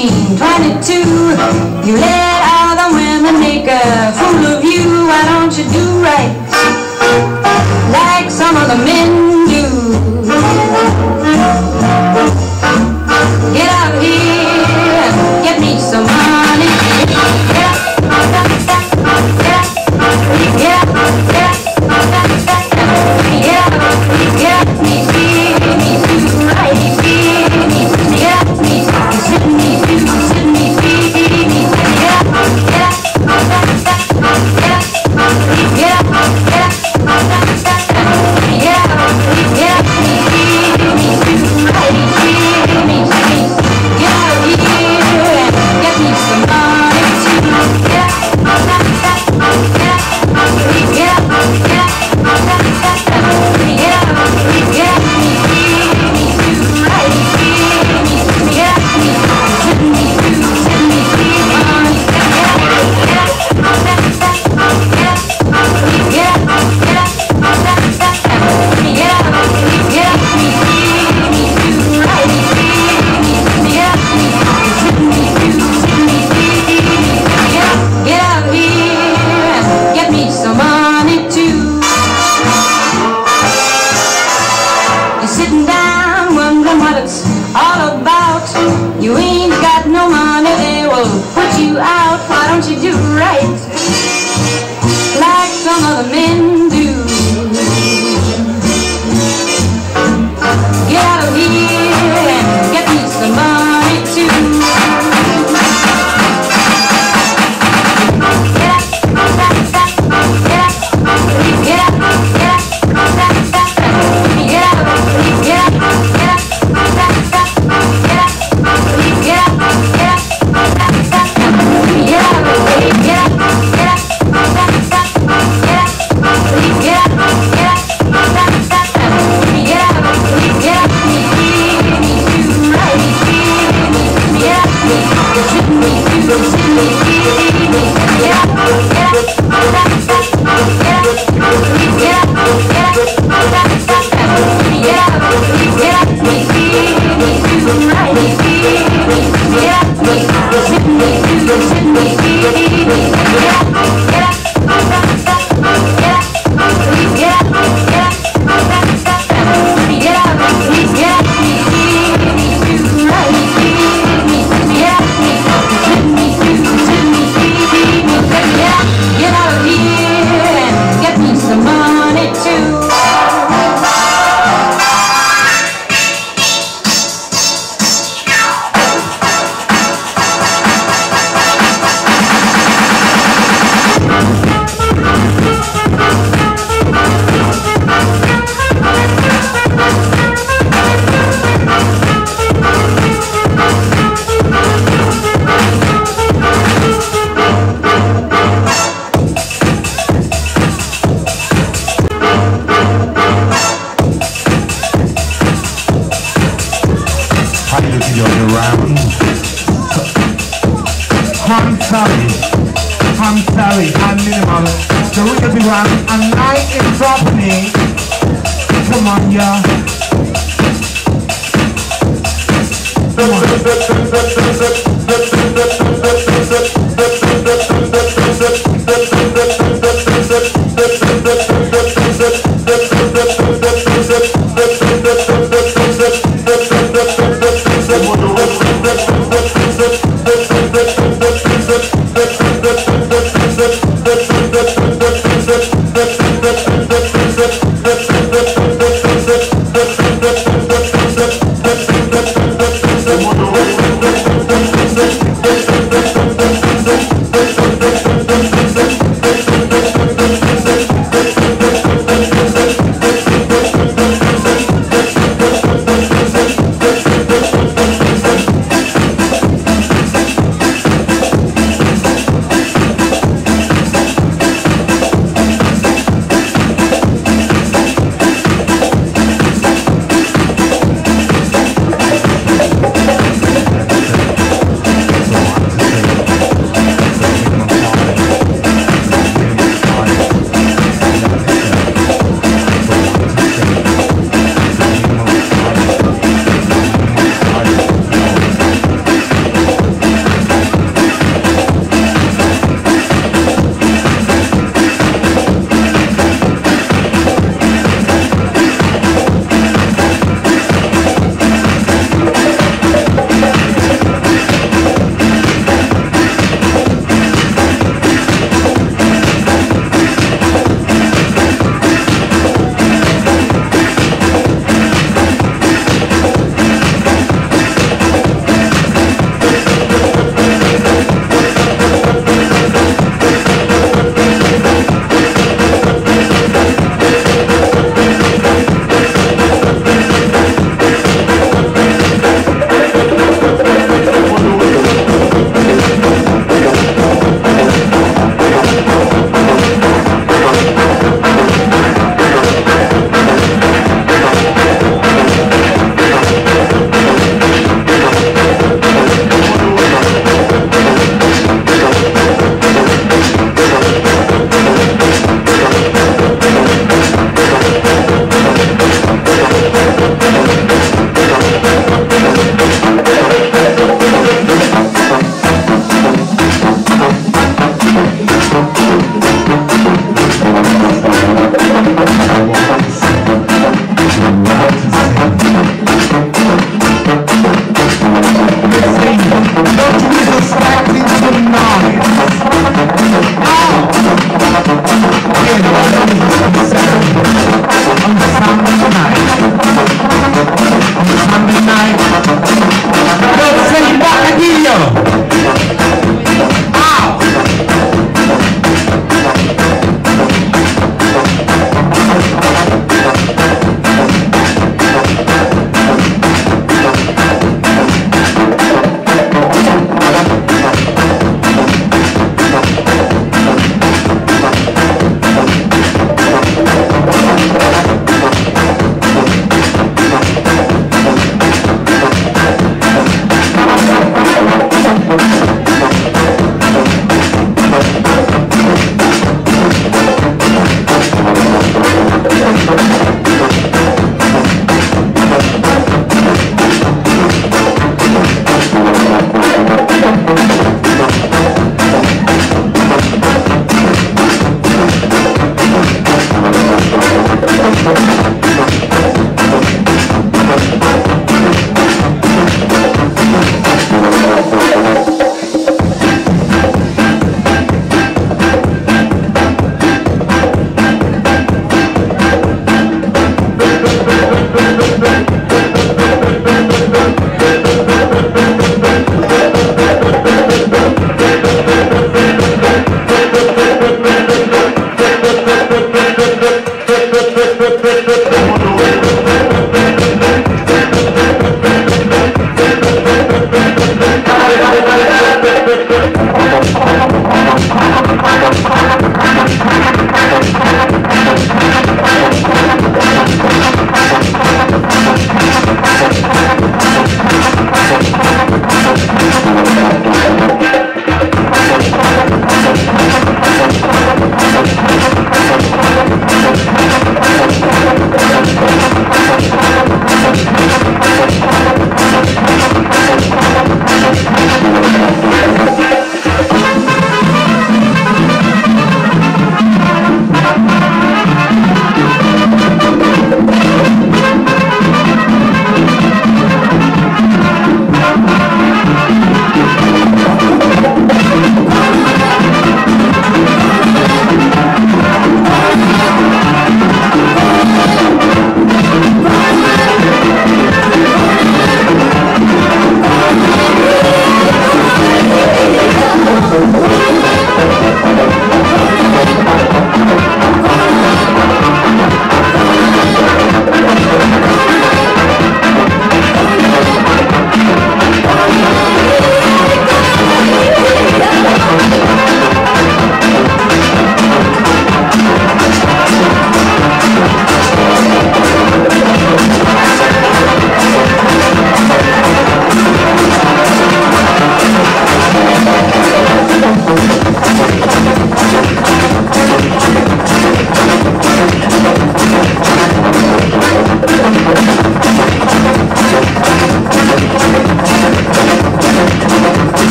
22. You let all the women make a fool of you. Why don't you do right like some of the men do? Get out here and get me some money.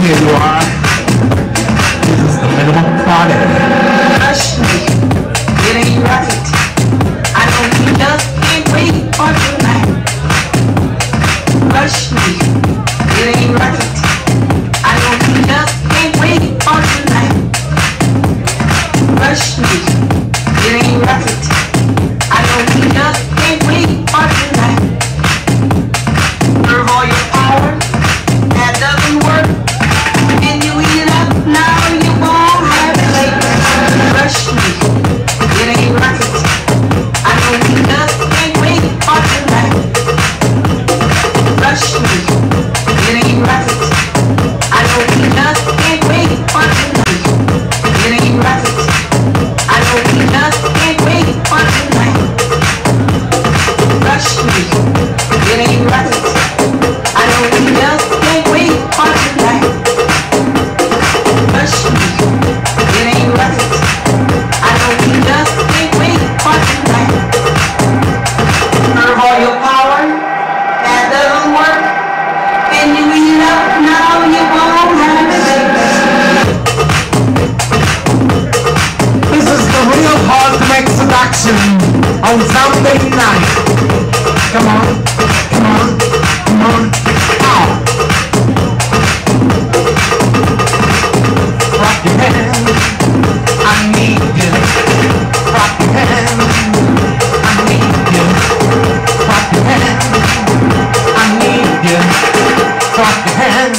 Here you are. This is the minimum party. Hush me. It ain't right. I know we just can't wait for tonight. Hush me. It ain't right. I know we just can't wait for tonight. Hush me. It ain't right. I know we just can't wait for tonight. Serve all your power. That doesn't work. On Sunday night. Come on, come on, come on, out. Rock your hand, I need you. Rock your hand, I need you. Rock your hand, I need you. Rock your hand,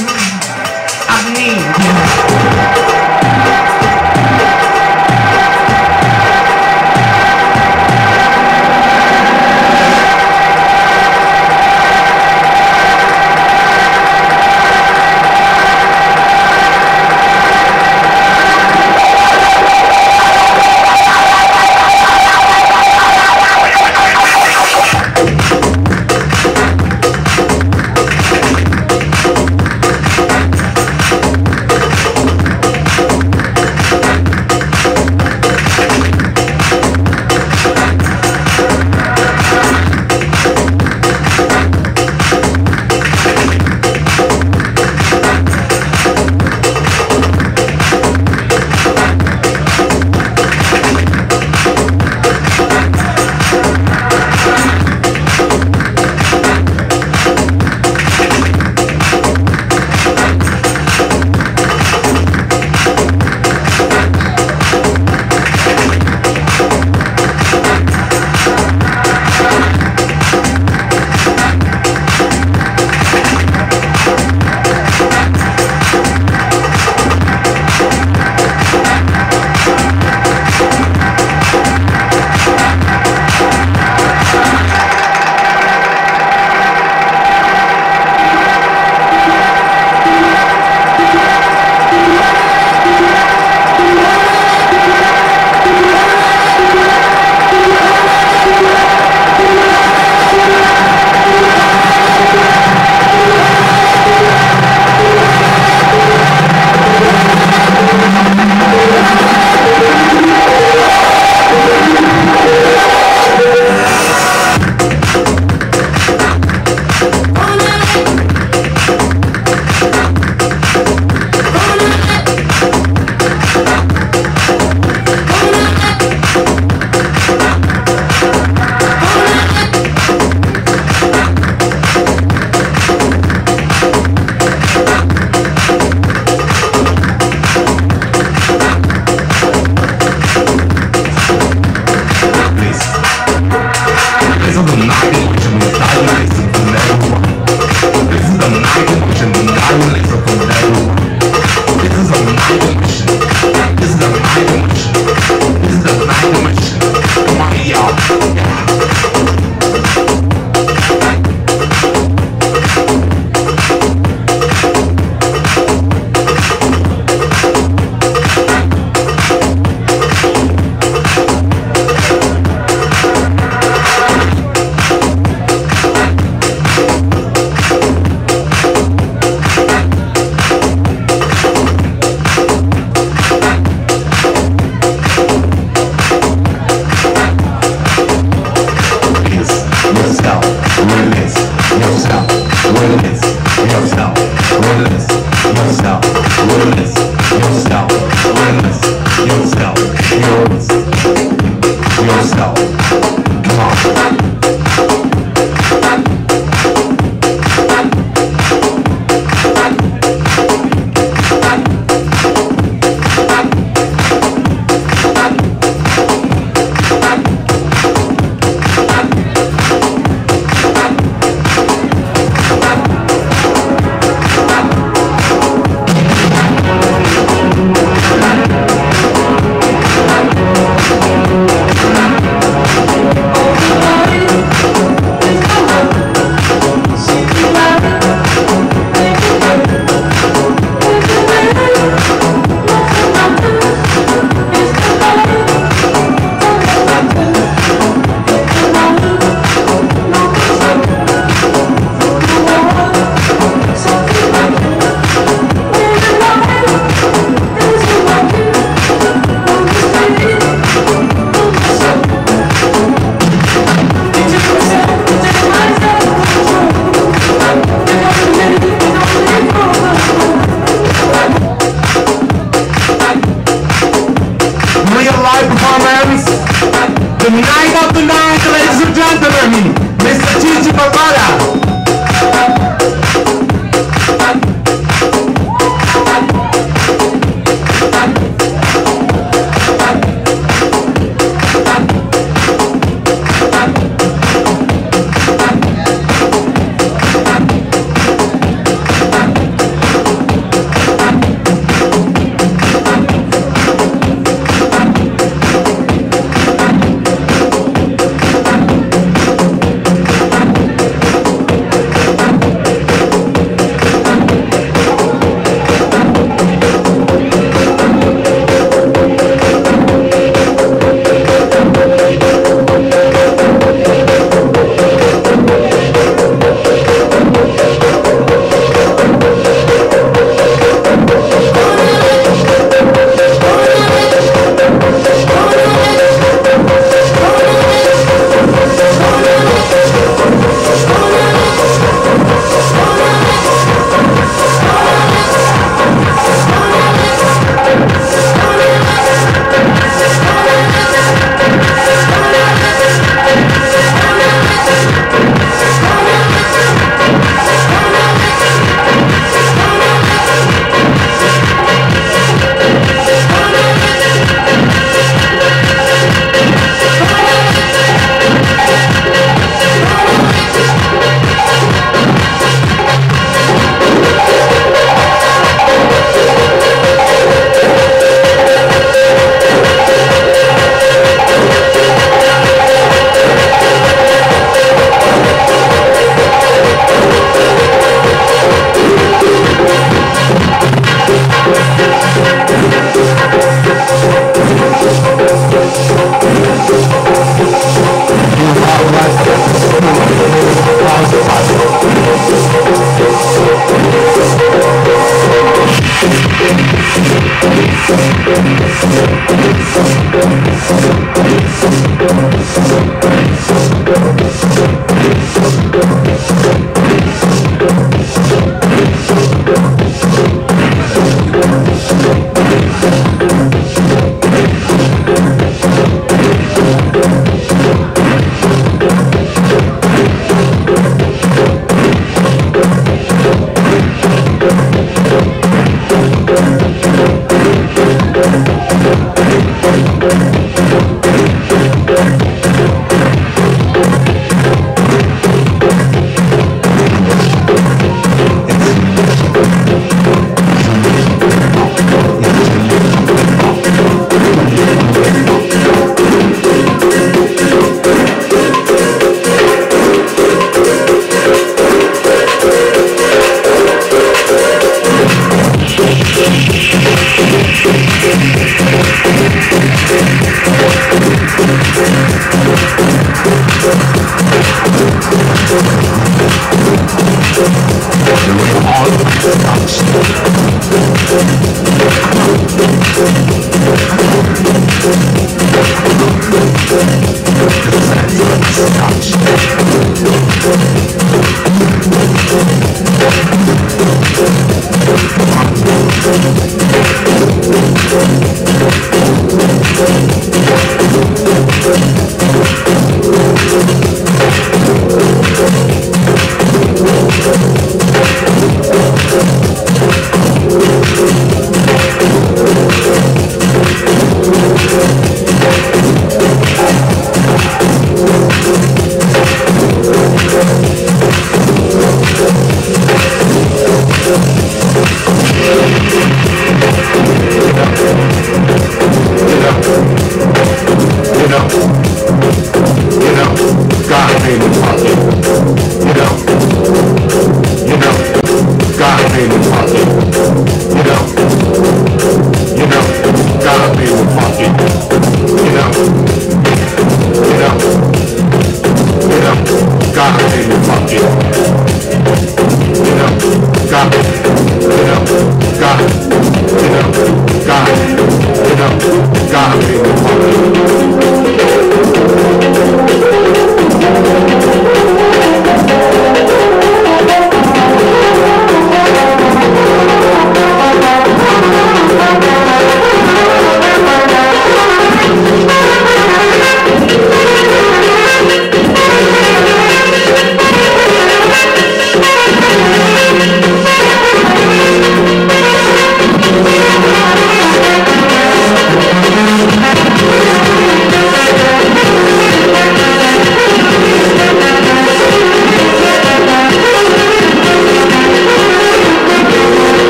I need you.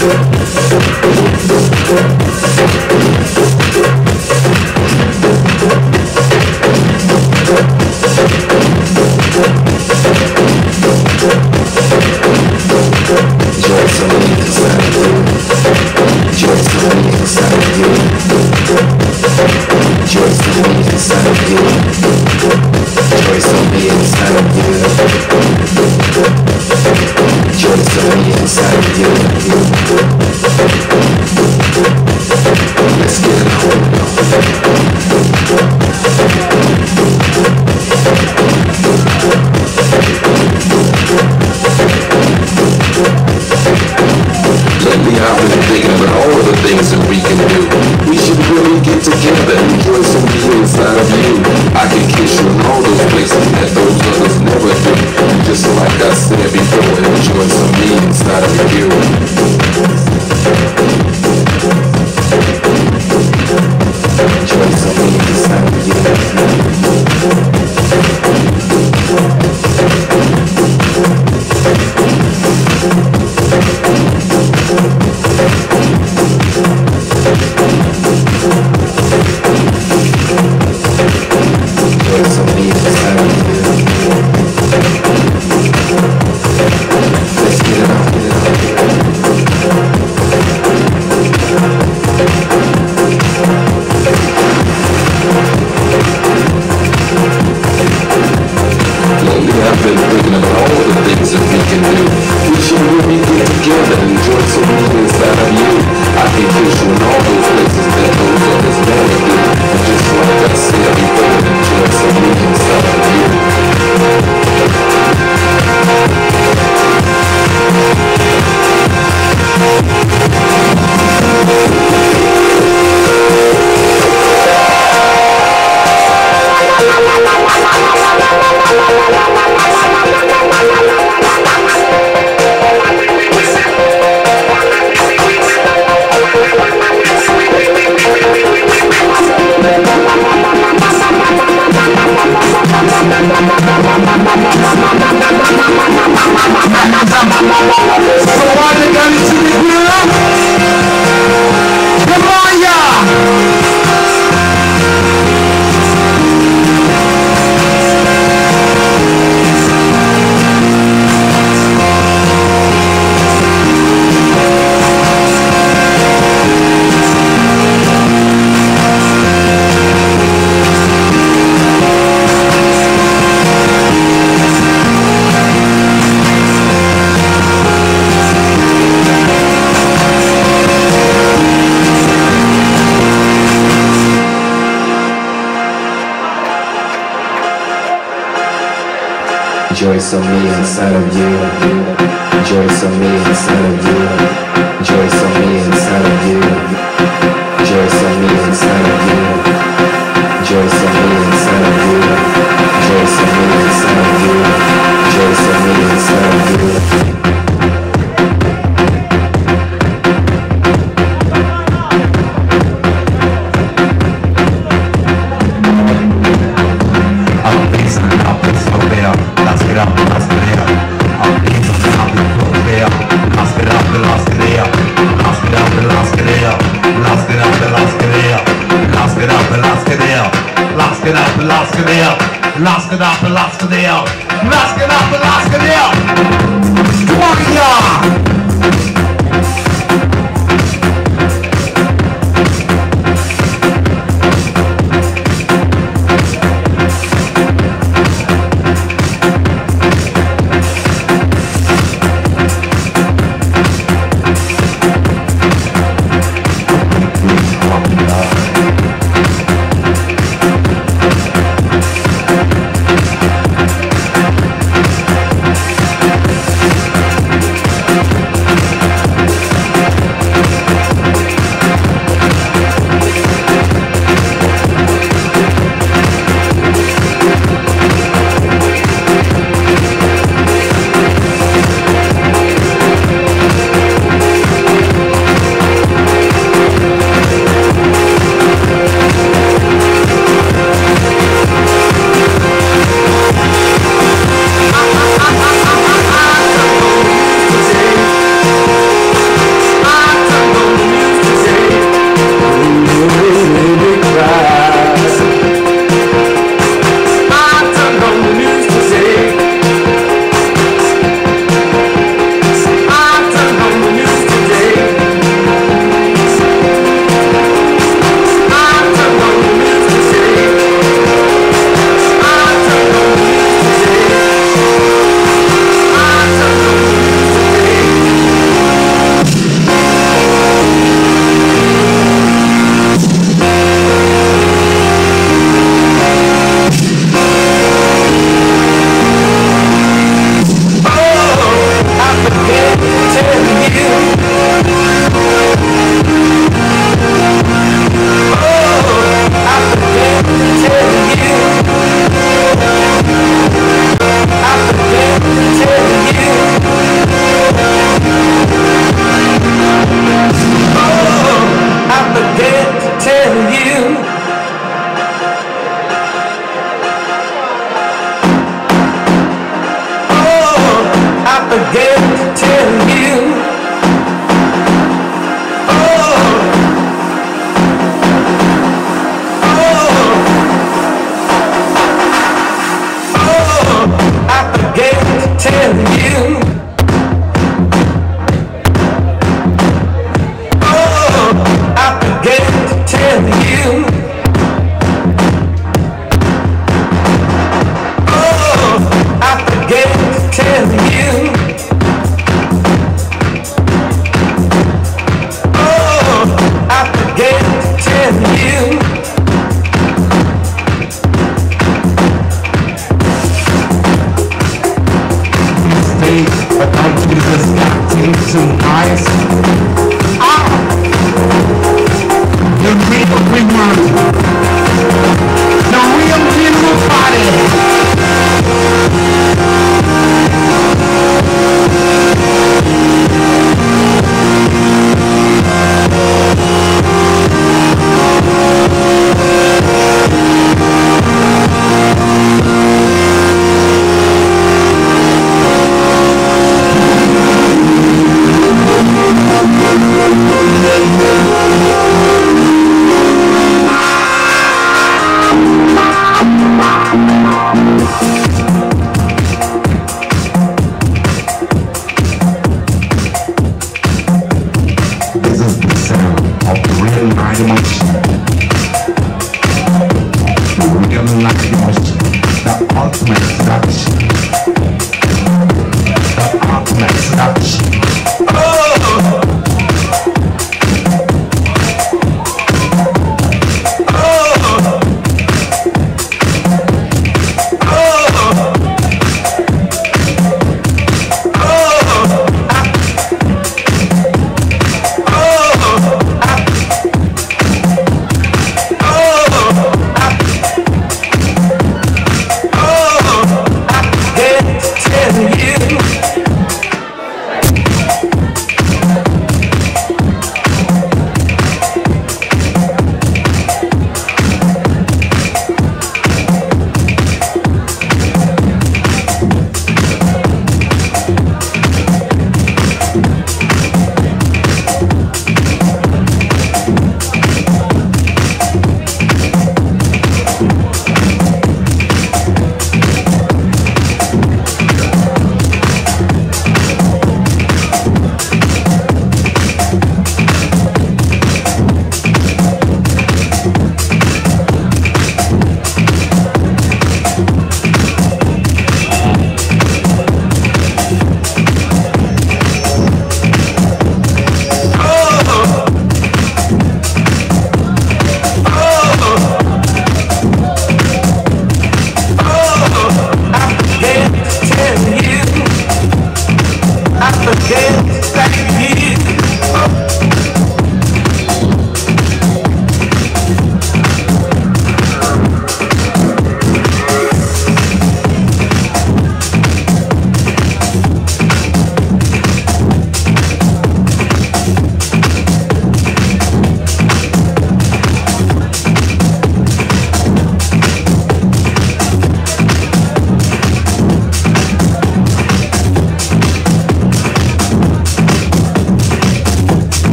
Joy of me inside of you. Joy of me inside of you. Joy of me inside of you. Joy of me inside of you. Joy of me inside of you. Joy of me inside of you. Joy of me inside of you.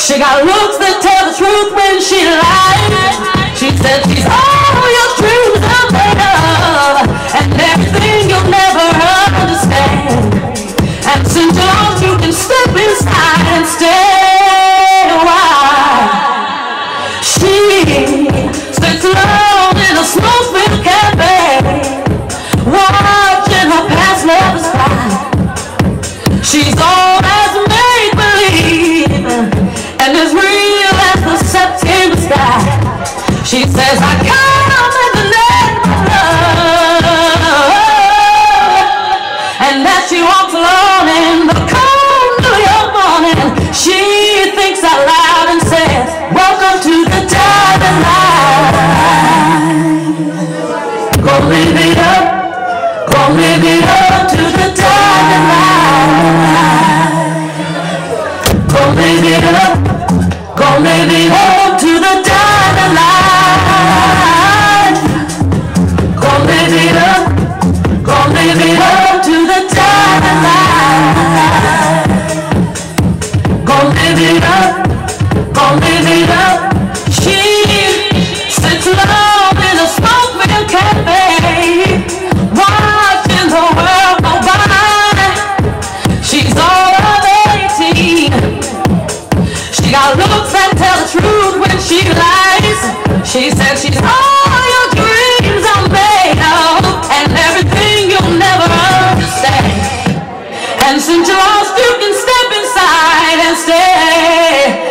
She got looks that tell the truth when she lies. She said she's all your dreams are made of, and everything you'll never understand. And since you're on, you can step inside and stay a while. She sits alone in a smoke-filled cafe, watching her past lovers cry. She's all as make-believe, and as real as the September sky. She says, I come in the name of love. And as she walks alone in the cold New York morning, she thinks out loud and says, welcome to the Diamond Life. Go live it up. Go live it up to the Diamond Life. Go live it up. Go live it up to the Diamond Life. Go live it up. Go live it up to the Diamond Life. Go live it up. Go live it up. She sits alone in a smoke-filled cafe, watching the world go by. She's all of 18. She got looks that tell the truth when she lies. She said she's all your dreams are made of, and everything you'll never understand. And since you're lost, you can step inside and stay.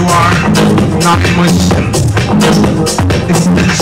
you are not Muslim. Is this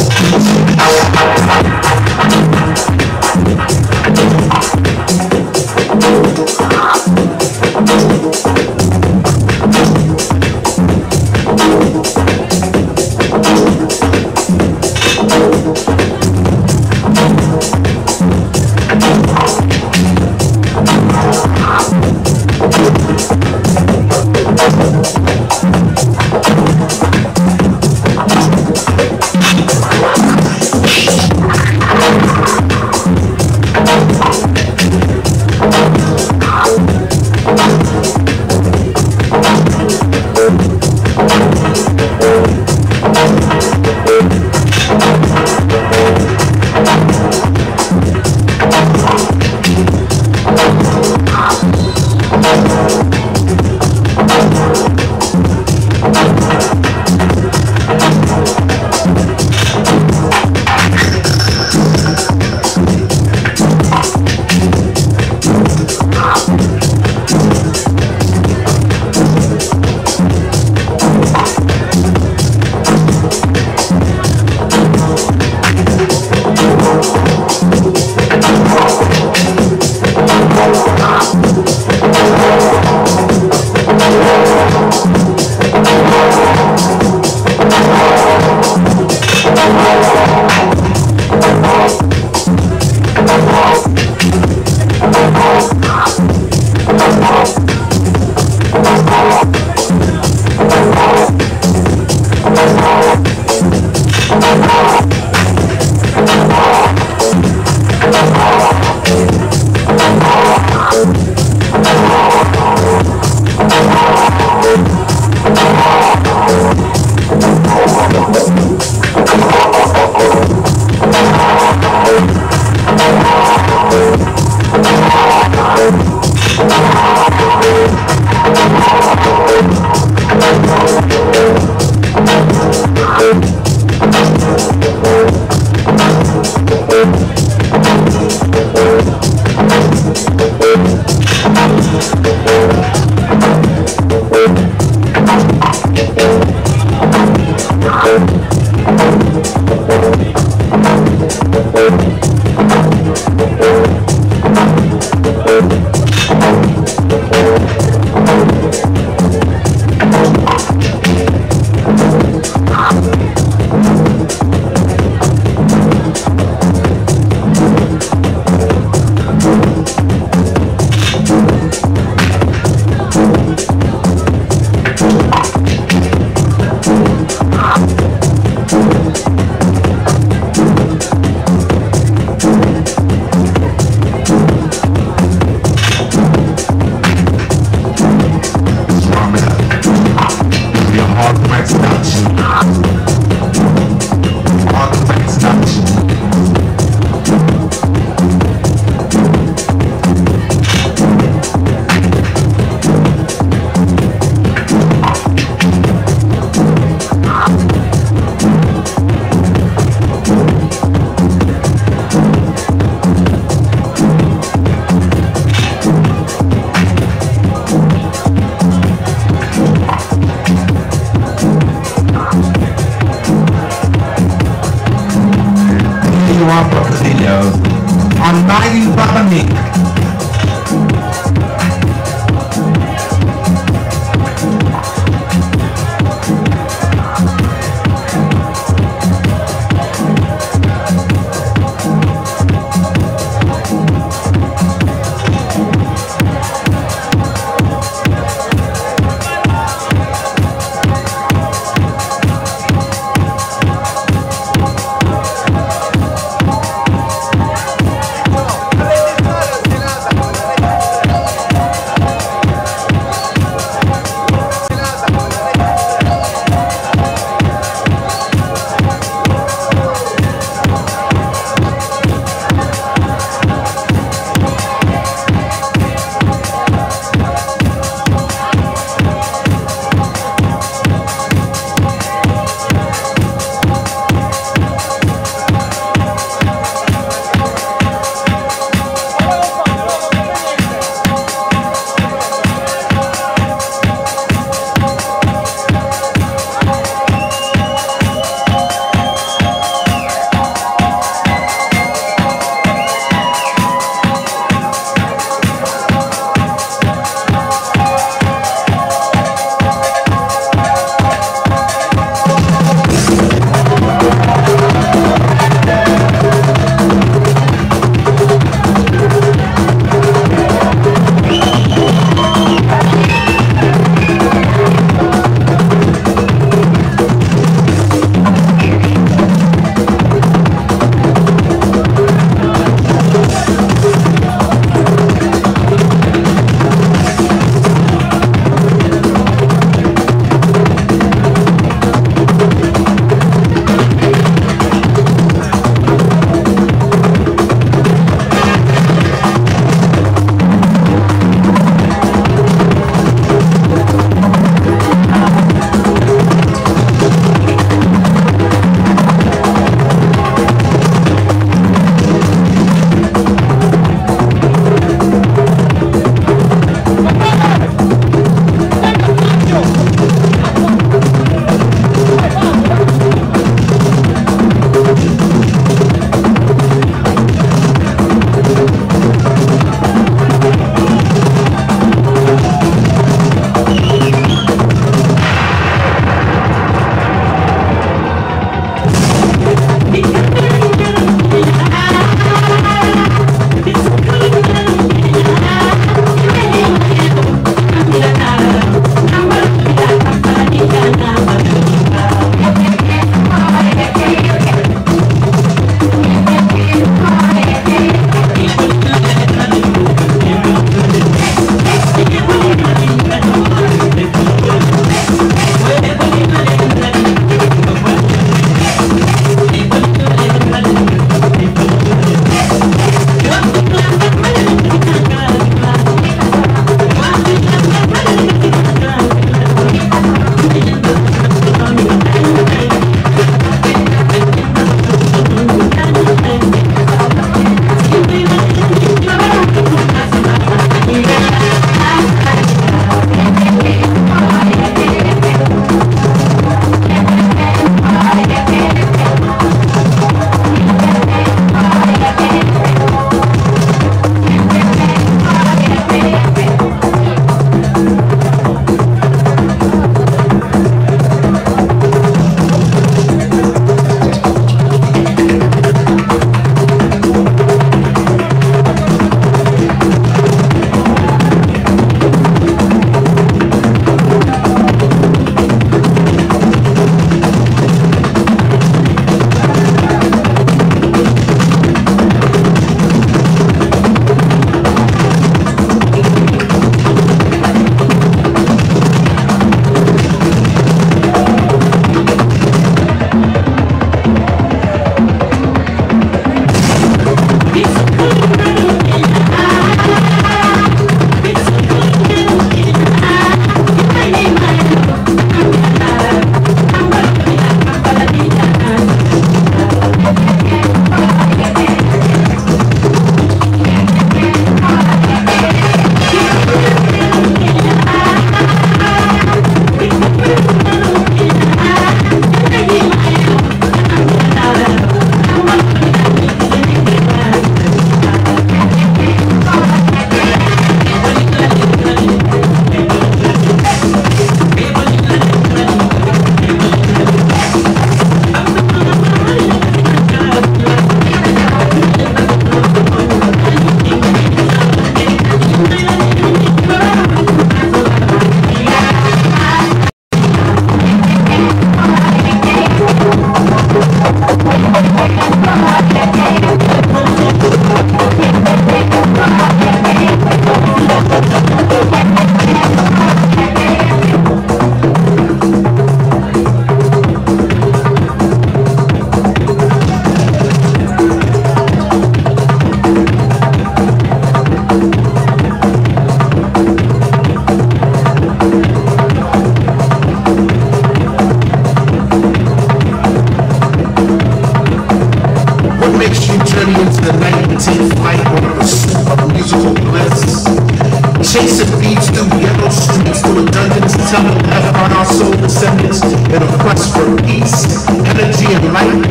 redundance, telling death on our soul descendants in a quest for peace, energy, and light.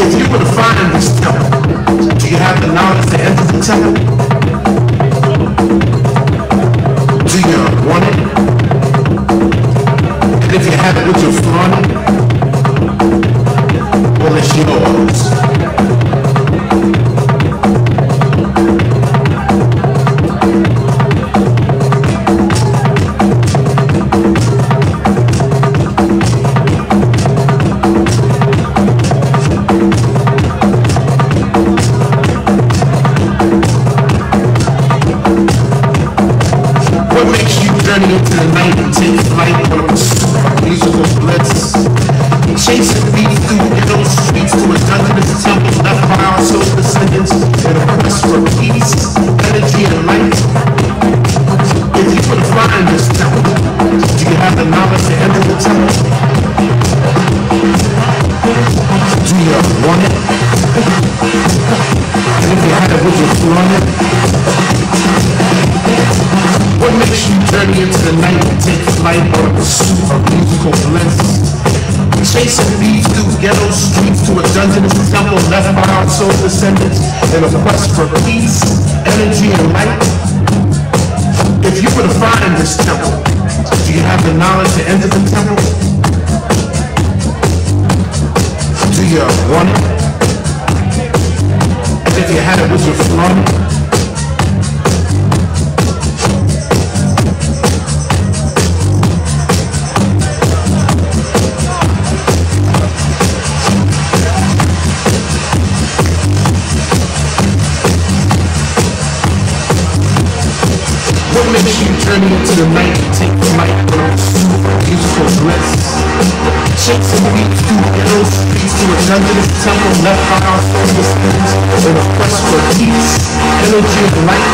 If you were to find this temple, do you have the knowledge to enter the temple? Do you want it? And if you have it, would you flaunt it? Well, it's yours. Into the night and take flight on a pursuit of musical bliss, chasing beats through ghetto streets to a dungeness temple left by our soul descendants in a quest for peace, energy, and light. If you were to find this temple, do you have the knowledge to enter the temple? Do you want it? And if you had it, would you flaunt it? What makes you journey into the night and take flight on a pursuit of musical bliss? Chasing thieves through ghetto streets to a dungeness temple left by our soul descendants in a quest for peace, energy, and light. If you were to find this temple, do you have the knowledge to enter the temple? Do you want it? And if you had it, would you flaunt it? What makes you journey into the night and take flight on a pursuit of musical bliss? Chasing beats through ghetto streets to a dungeness temple left by our soul descendants in a quest for peace, energy, and light.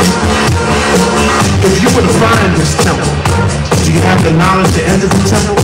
If you were to find this temple, do you have the knowledge to enter the temple?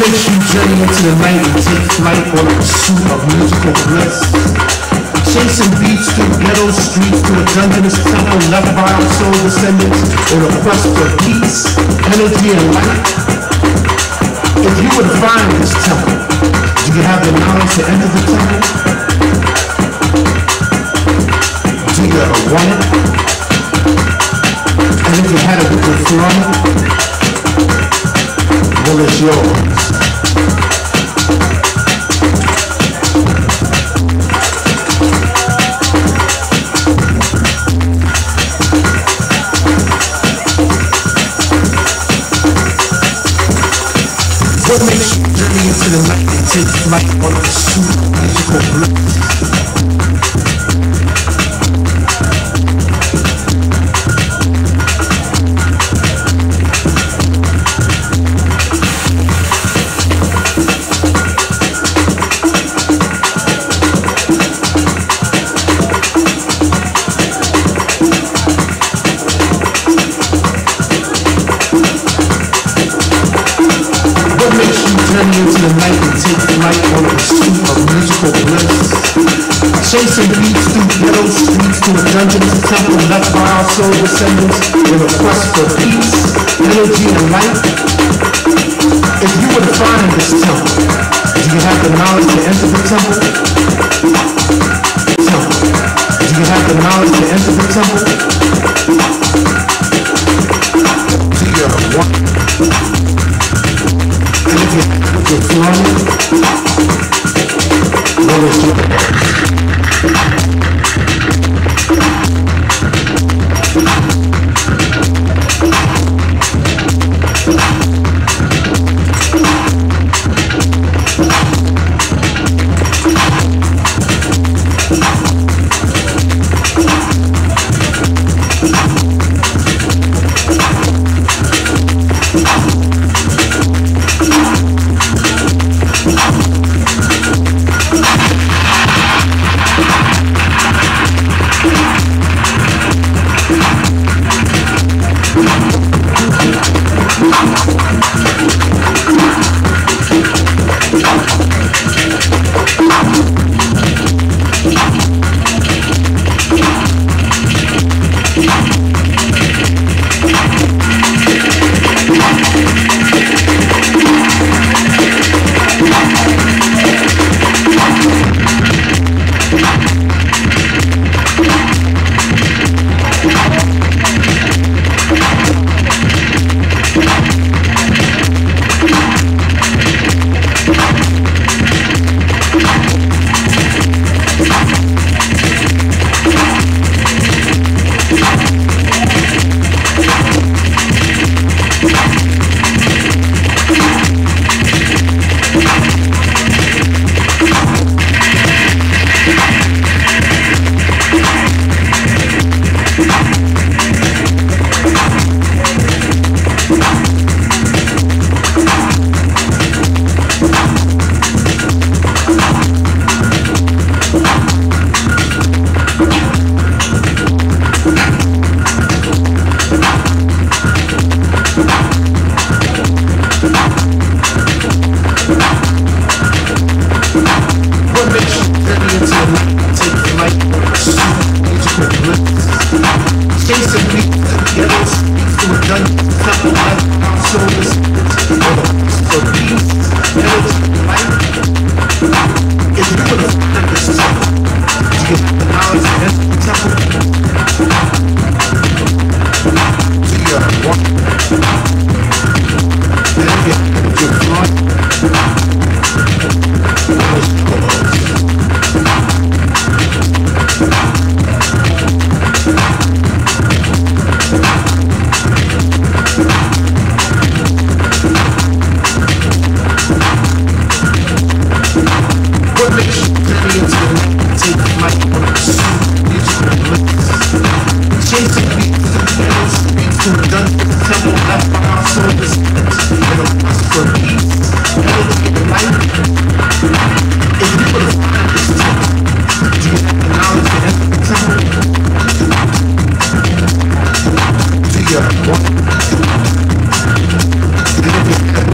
makes you journey into the night and take flight on a pursuit of musical bliss? Chasing beats through ghetto streets to a dungeness temple left by our soul descendants in a quest for peace, energy, and light? If you would find this temple, do you have the knowledge to enter the temple? Do you ever want it? And if you had it, would you throw it? Well, it's yours. What makes you journey into the night and take flight on a pursuit of musical bliss? Into the night and take flight on a pursuit of musical bliss. Chasing beats through ghetto streets to a dungeon's temple left by our soul descendants in a quest for peace, energy, and light. If you were to find this temple, do you have the knowledge to enter the temple? Do you have the knowledge to enter the temple? Do you want? The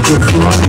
Good luck.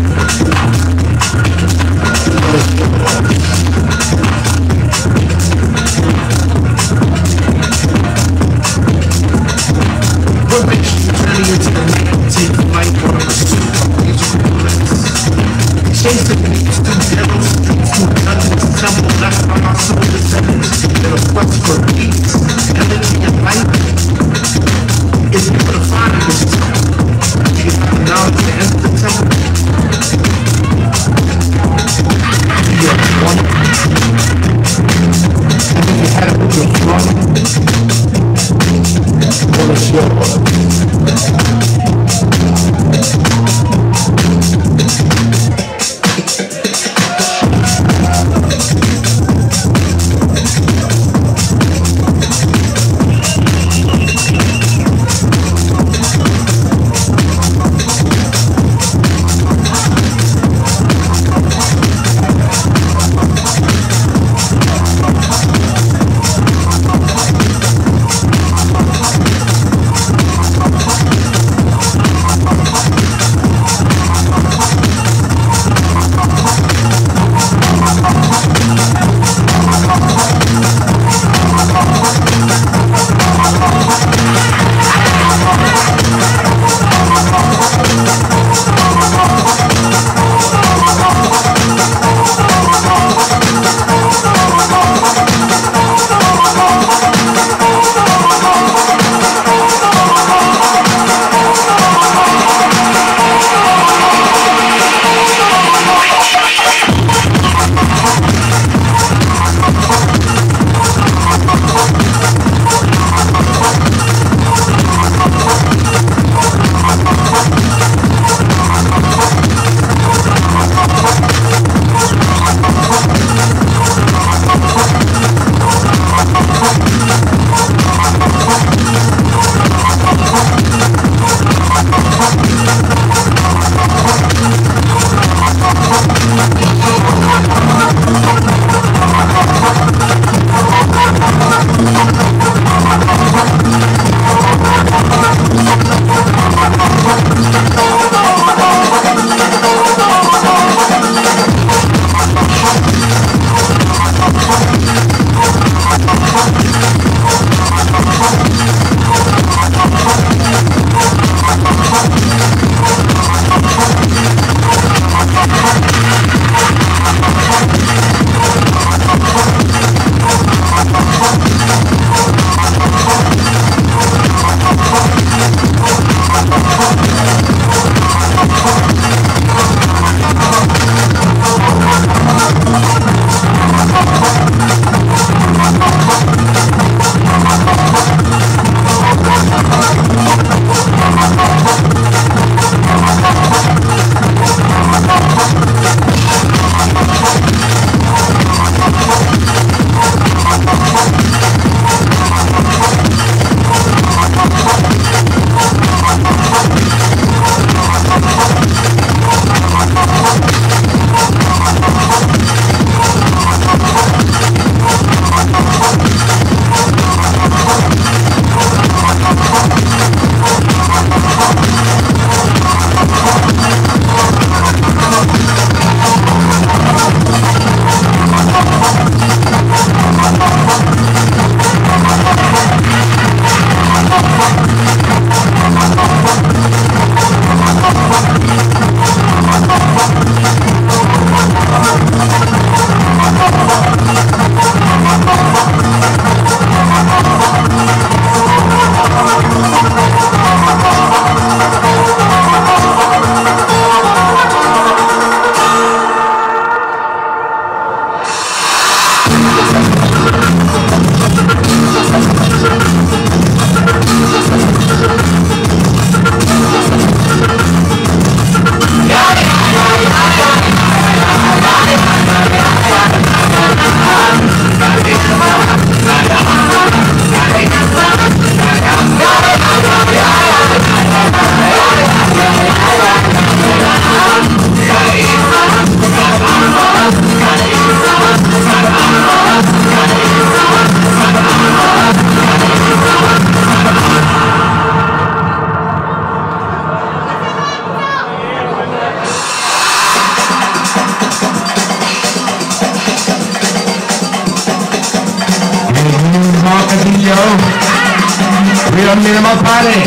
We don't need more party.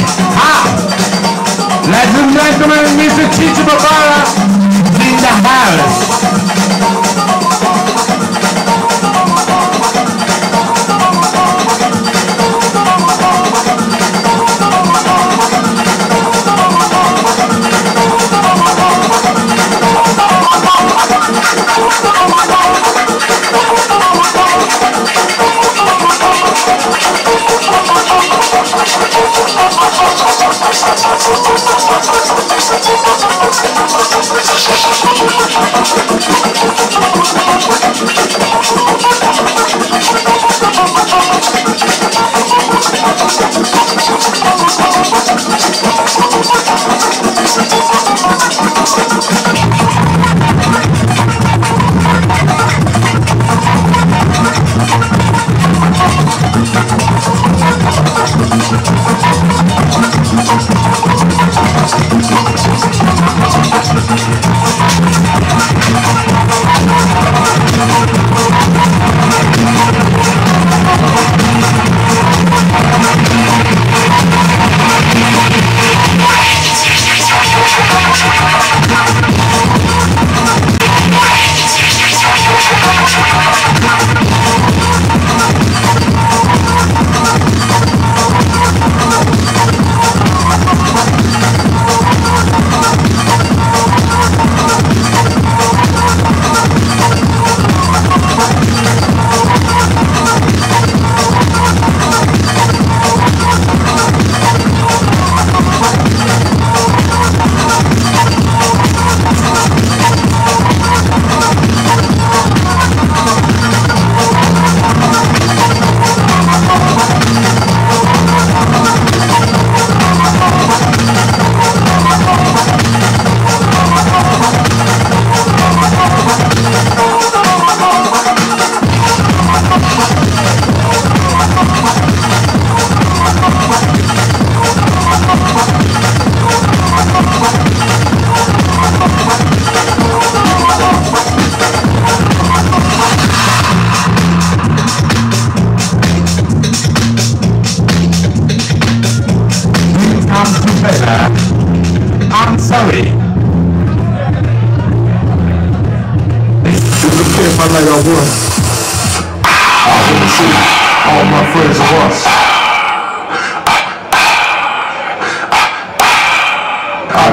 Ladies and gentlemen, Mr. Chichi Papara in the house. Oh,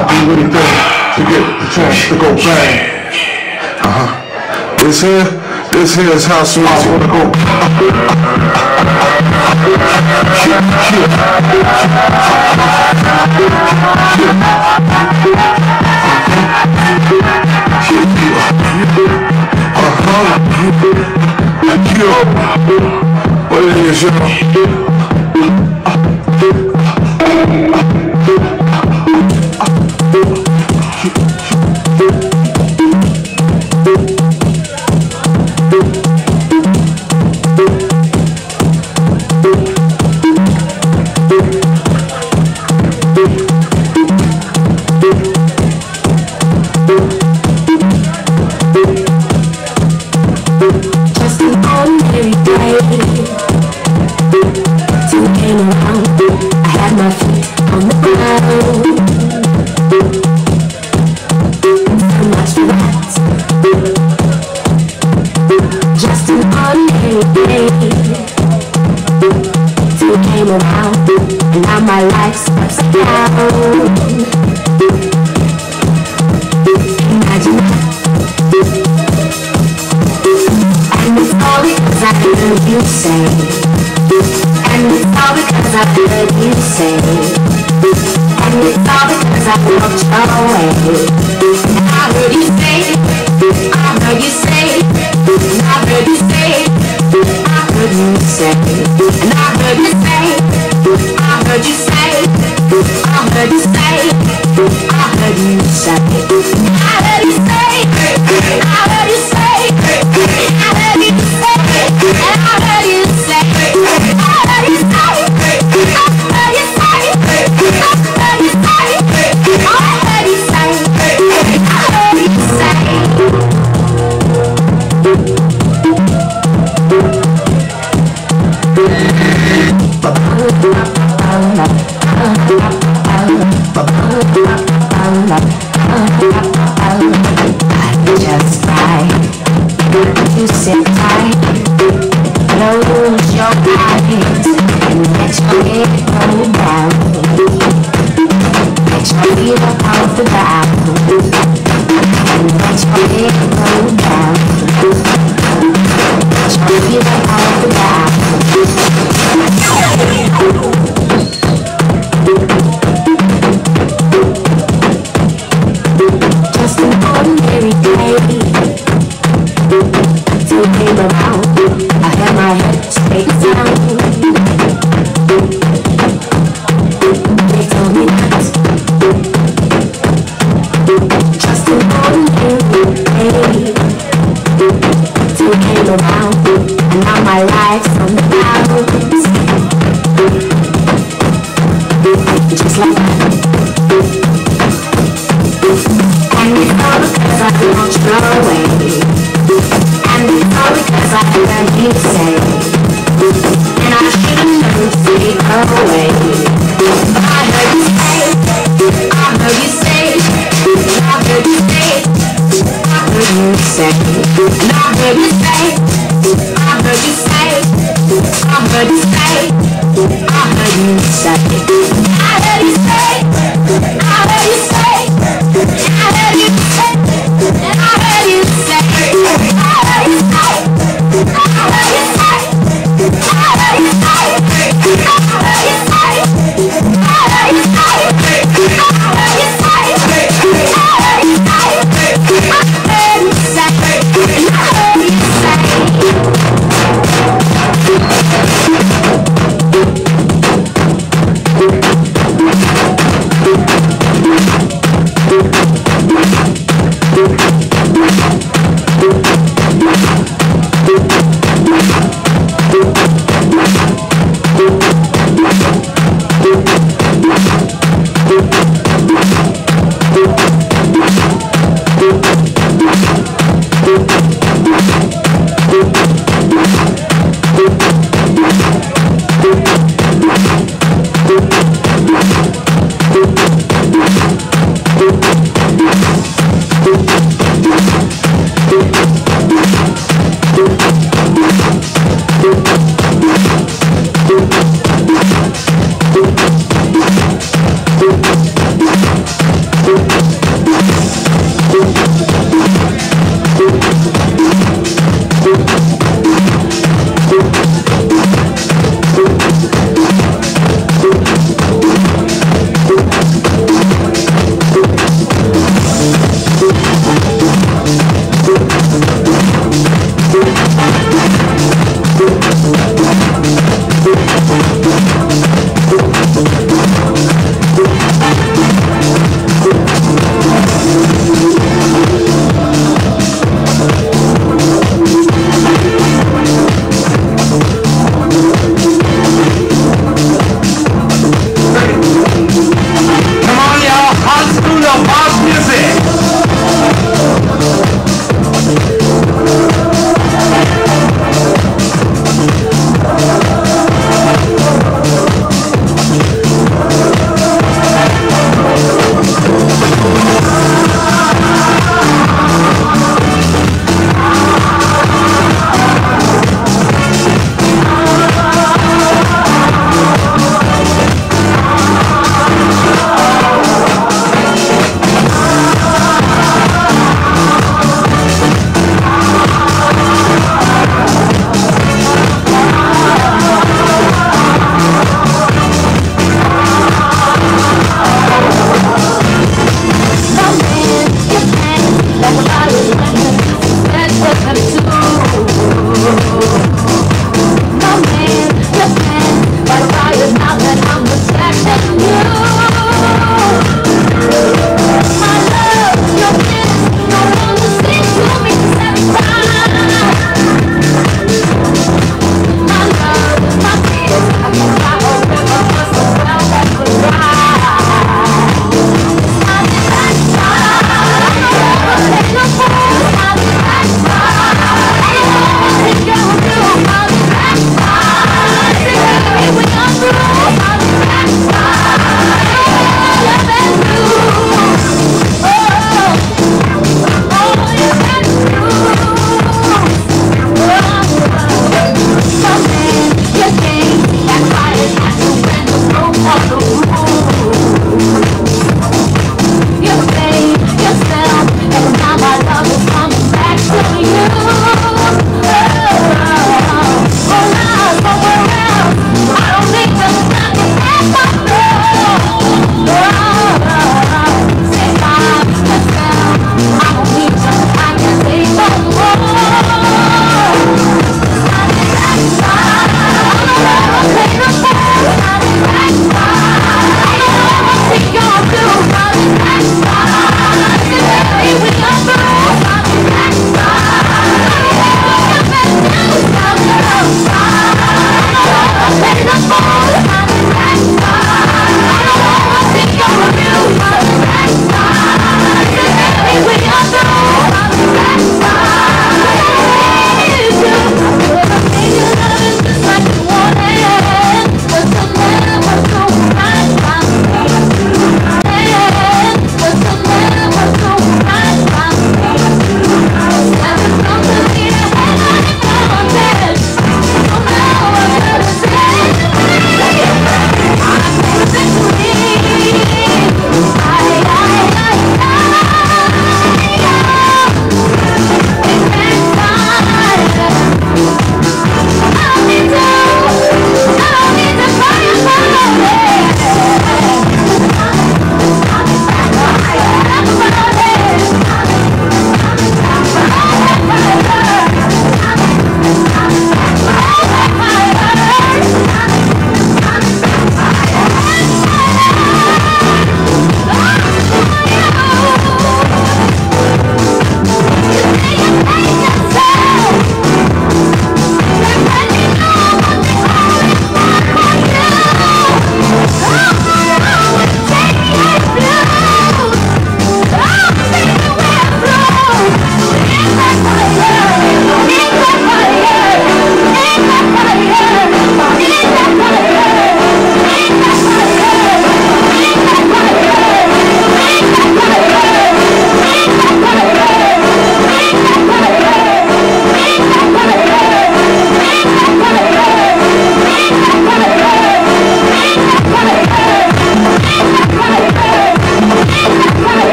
I do anything to get the chance to go bang. This here is how soon I wanna go. What it is,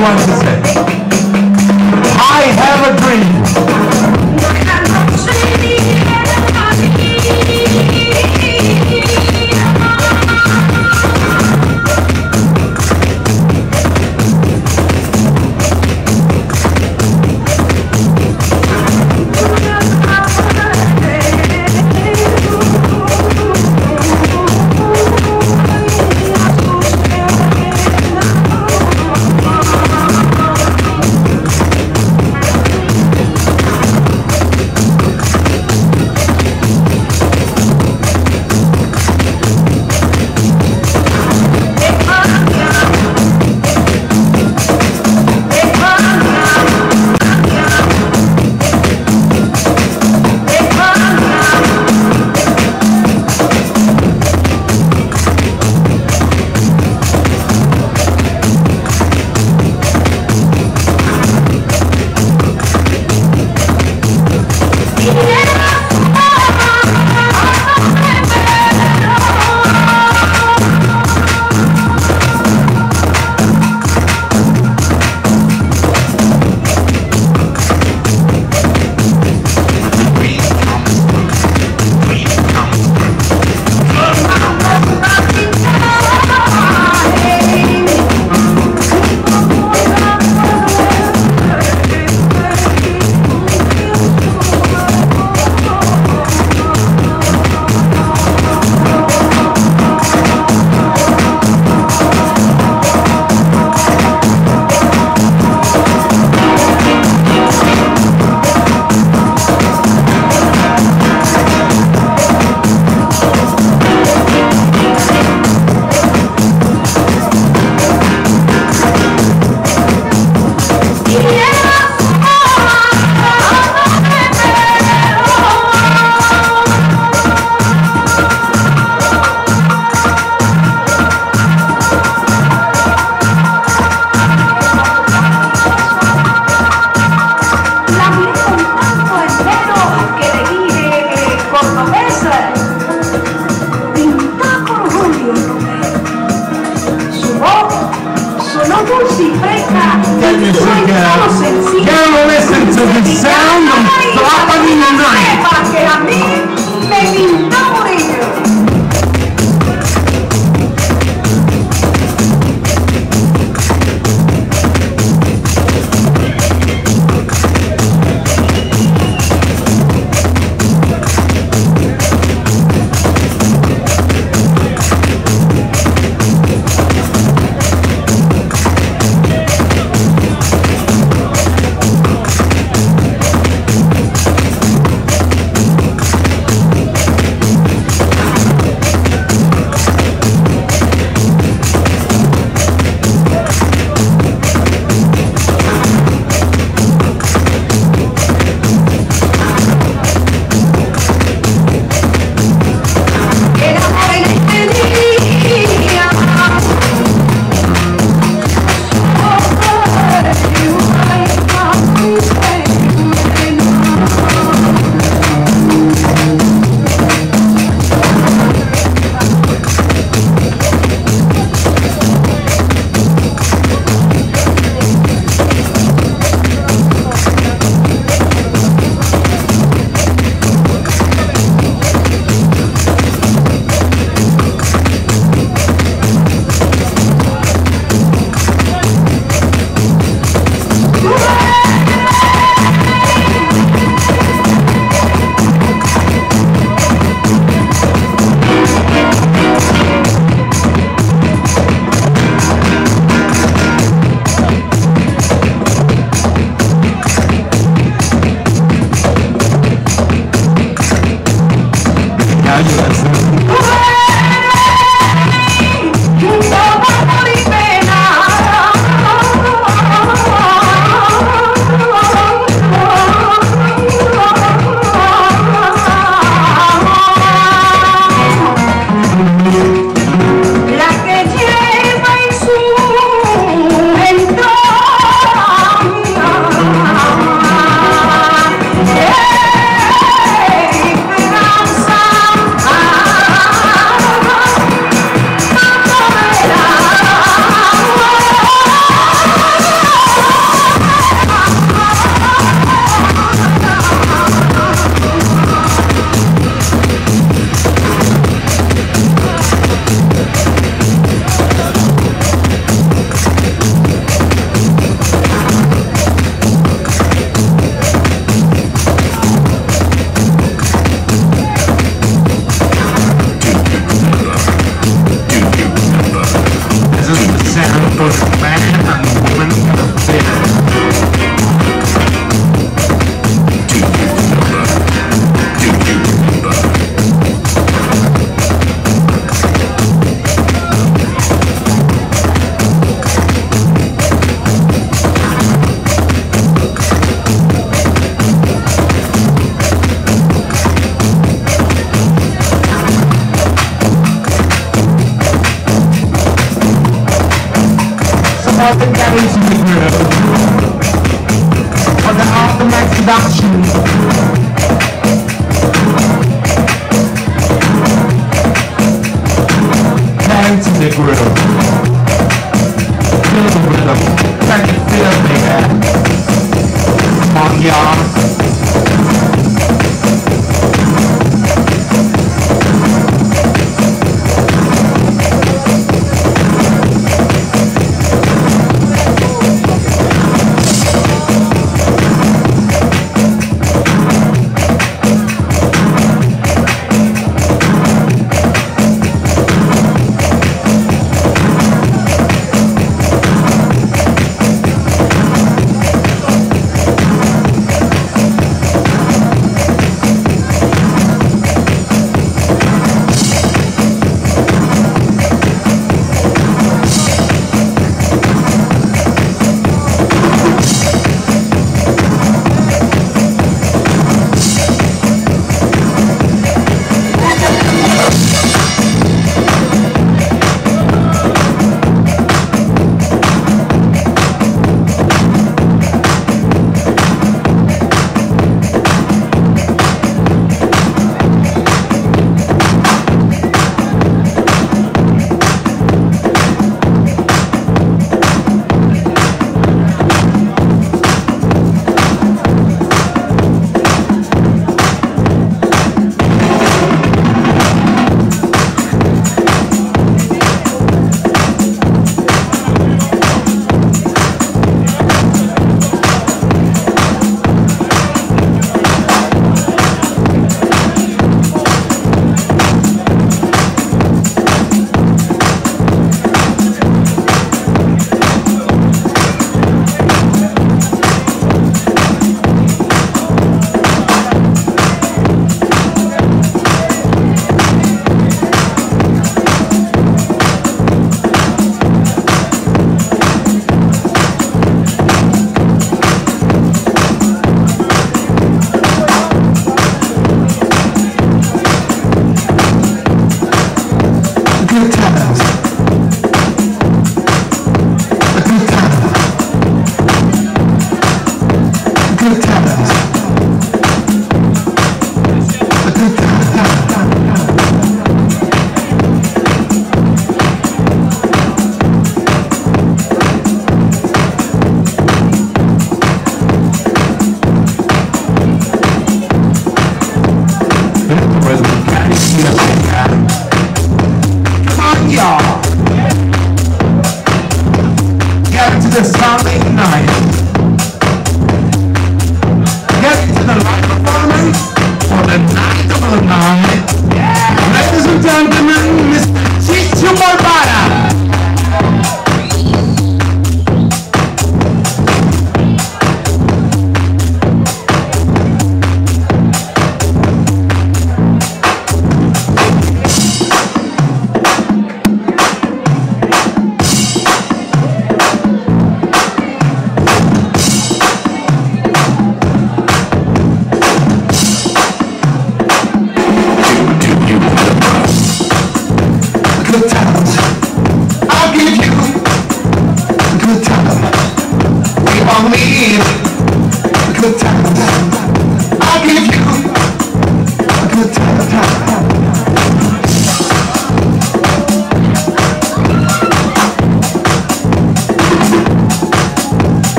And once he said, I have a dream. all the damage in the world, for the ultimate production. In the groove, feel the rhythm, I can feel it, baby. Come on, y'all.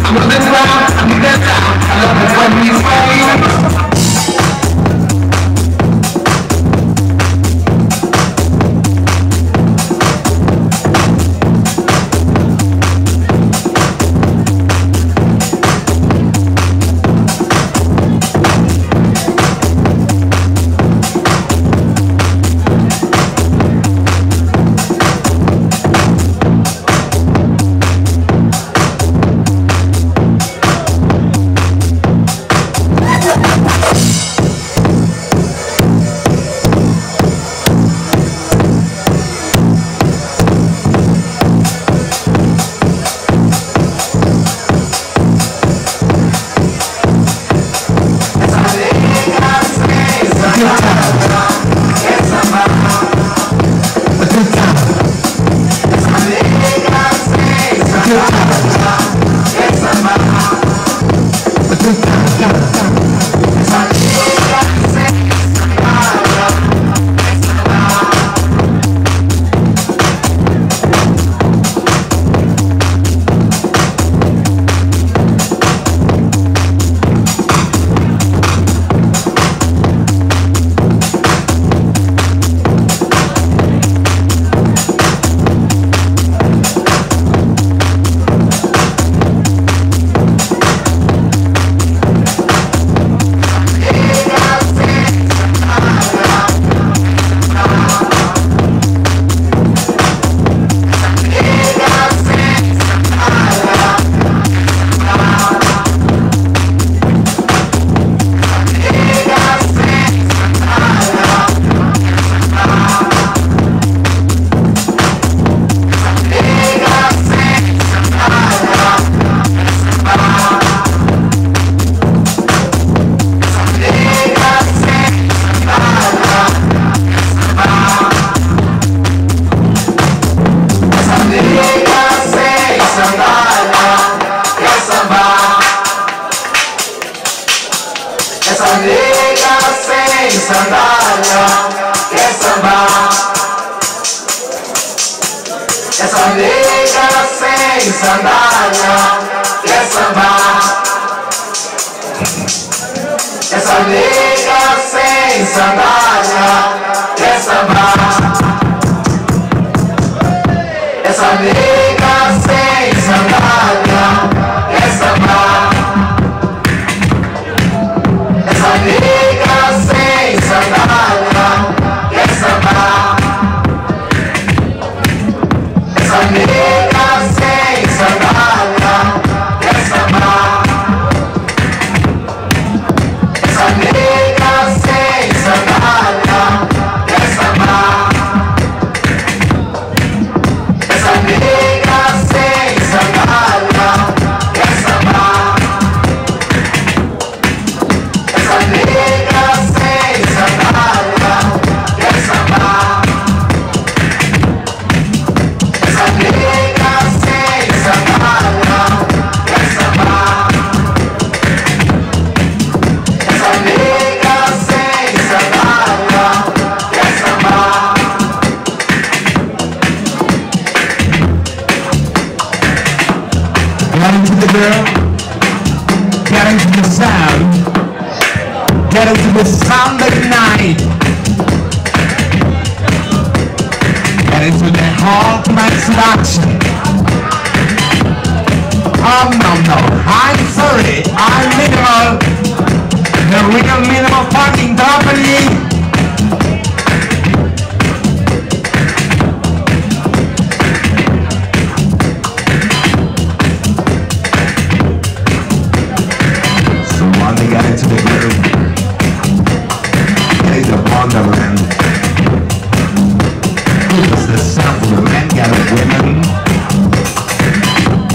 I'm gonna dance around, I love it when we play.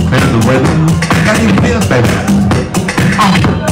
Better the rhythm, that you feel better.